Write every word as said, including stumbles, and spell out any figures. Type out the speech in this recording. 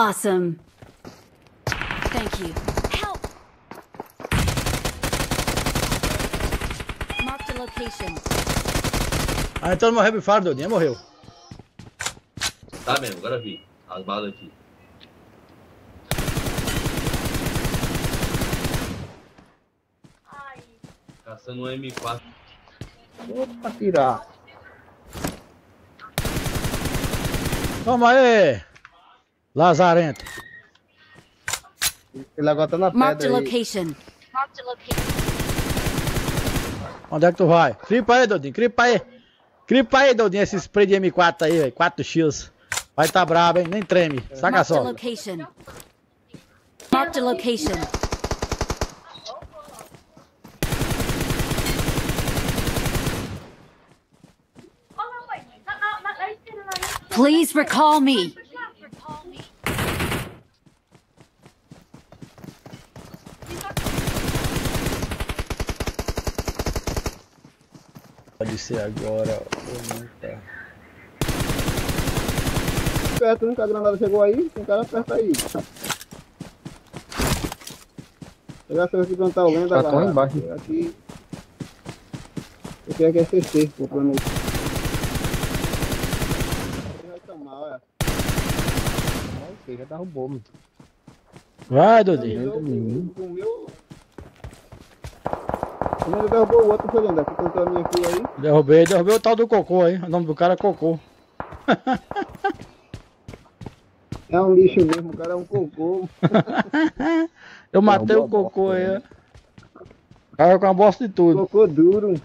Awesome. Thank you. Help! Mark the location. Ah, então ele morreu bifado, Dodinha morreu. Tá mesmo, agora vi. As balas aqui. Ai. Caçando um M quatro. Opa, tirar. Toma aí, lazarento. Ele agora tá na pedra. Mark the location. Mark the location. Onde é que tu vai? Cripa aí, Dodinho, cripa aí. Cripa aí, Dodinho, esse spray de M quatro aí, velho. quatro X. Vai tá brabo, hein? Nem treme. Saca só. Mark the location. Mark the location. Please recall me. Pode ser agora ou nunca. Perto, nunca a granada chegou aí. Tem cara perto aí. Pegar se você plantar o lenda lá. Embaixo. Aqui. Eu tenho que assistir, pô, pra mim. Já tá roubou, mano. Vai, Dodinho. O meu. O meu derrubou o outro, foi lenda. Aqui plantou a minha aqui aí. Derrubei, derrubei o tal do Cocô aí. O nome do cara é Cocô. É um lixo mesmo, o cara é um cocô. Eu matei o Cocô aí. O cara com a bosta de tudo. Cocô duro.